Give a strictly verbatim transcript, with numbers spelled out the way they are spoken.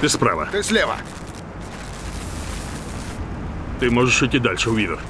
Ты справа. Ты слева. Ты можешь идти дальше, Уивер.